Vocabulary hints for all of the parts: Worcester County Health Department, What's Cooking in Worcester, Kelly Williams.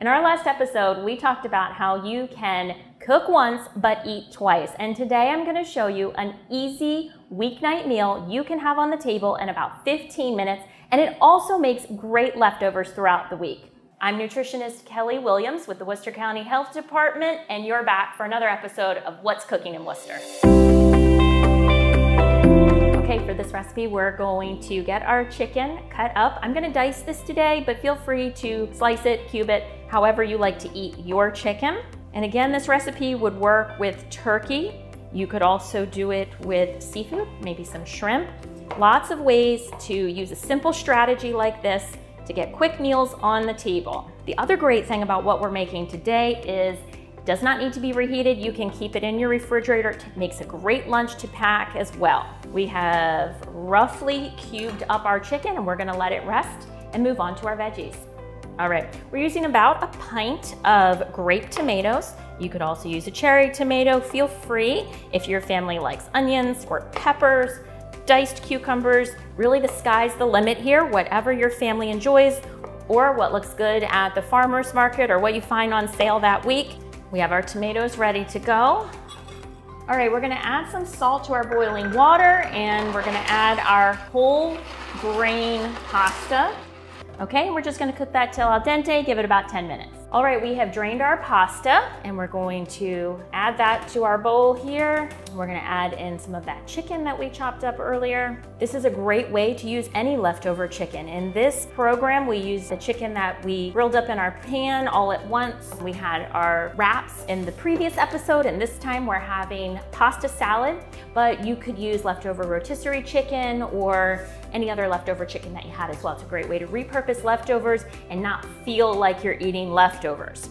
In our last episode, we talked about how you can cook once but eat twice. And today I'm gonna show you an easy weeknight meal you can have on the table in about 15 minutes, and it also makes great leftovers throughout the week. I'm nutritionist Kelly Williams with the Worcester County Health Department, and you're back for another episode of What's Cooking in Worcester. Okay, for this recipe, we're going to get our chicken cut up. I'm gonna dice this today, but feel free to slice it, cube it, however you like to eat your chicken. And again, this recipe would work with turkey. You could also do it with seafood, maybe some shrimp. Lots of ways to use a simple strategy like this to get quick meals on the table. The other great thing about what we're making today is it does not need to be reheated. You can keep it in your refrigerator. It makes a great lunch to pack as well. We have roughly cubed up our chicken, and we're gonna let it rest and move on to our veggies. All right, we're using about a pint of grape tomatoes. You could also use a cherry tomato. Feel free if your family likes onions or peppers, diced cucumbers. Really, the sky's the limit here. Whatever your family enjoys or what looks good at the farmer's market or what you find on sale that week. We have our tomatoes ready to go. All right, we're gonna add some salt to our boiling water, and we're gonna add our whole grain pasta. Okay, we're just gonna cook that till al dente, give it about 10 minutes. All right, we have drained our pasta, and we're going to add that to our bowl here. We're gonna add in some of that chicken that we chopped up earlier. This is a great way to use any leftover chicken. In this program, we use the chicken that we grilled up in our pan all at once. We had our wraps in the previous episode, and this time we're having pasta salad, but you could use leftover rotisserie chicken or any other leftover chicken that you had as well. It's a great way to repurpose leftovers and not feel like you're eating leftovers.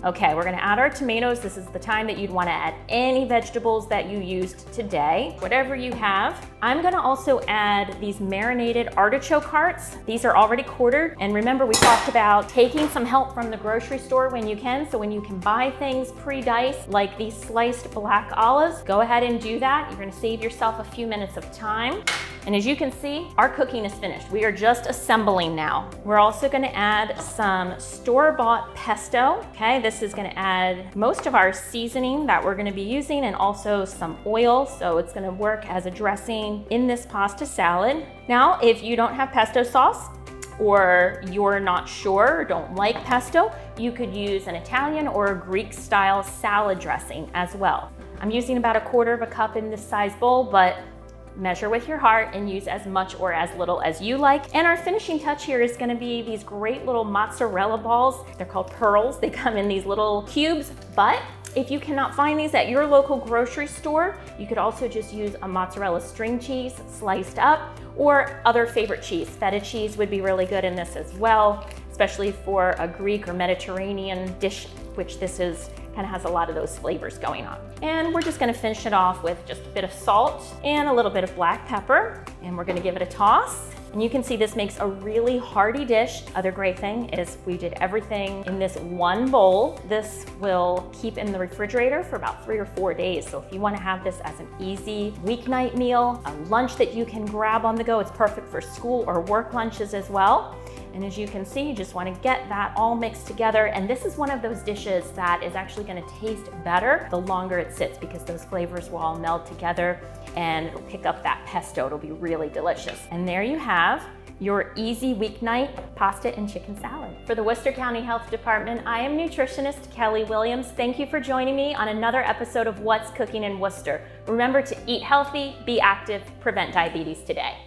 Okay, we're gonna add our tomatoes. This is the time that you'd wanna add any vegetables that you used today, whatever you have. I'm gonna also add these marinated artichoke hearts. These are already quartered. And remember, we talked about taking some help from the grocery store when you can. So when you can buy things pre-diced, like these sliced black olives, go ahead and do that. You're gonna save yourself a few minutes of time. And as you can see, our cooking is finished. We are just assembling now. We're also gonna add some store-bought pesto. Okay, this is gonna add most of our seasoning that we're gonna be using, and also some oil, so it's gonna work as a dressing in this pasta salad. Now, if you don't have pesto sauce, or you're not sure, or don't like pesto, you could use an Italian or a Greek-style salad dressing as well. I'm using about 1/4 cup in this size bowl, but measure with your heart and use as much or as little as you like. And our finishing touch here is gonna be these great little mozzarella balls. They're called pearls. They come in these little cubes, but if you cannot find these at your local grocery store, you could also just use a mozzarella string cheese sliced up, or other favorite cheese. Feta cheese would be really good in this as well, especially for a Greek or Mediterranean dish, which this is. Kind of has a lot of those flavors going on. And we're just gonna finish it off with just a bit of salt and a little bit of black pepper, and we're gonna give it a toss. And you can see this makes a really hearty dish. Other great thing is we did everything in this one bowl. This will keep in the refrigerator for about 3 or 4 days. So if you wanna have this as an easy weeknight meal, a lunch that you can grab on the go, it's perfect for school or work lunches as well. And as you can see, you just wanna get that all mixed together. And this is one of those dishes that is actually gonna taste better the longer it sits, because those flavors will all meld together and it'll pick up that pesto. It'll be really delicious. And there you have your easy weeknight pasta and chicken salad. For the Worcester County Health Department, I am nutritionist Kelly Williams. Thank you for joining me on another episode of What's Cooking in Worcester. Remember to eat healthy, be active, prevent diabetes today.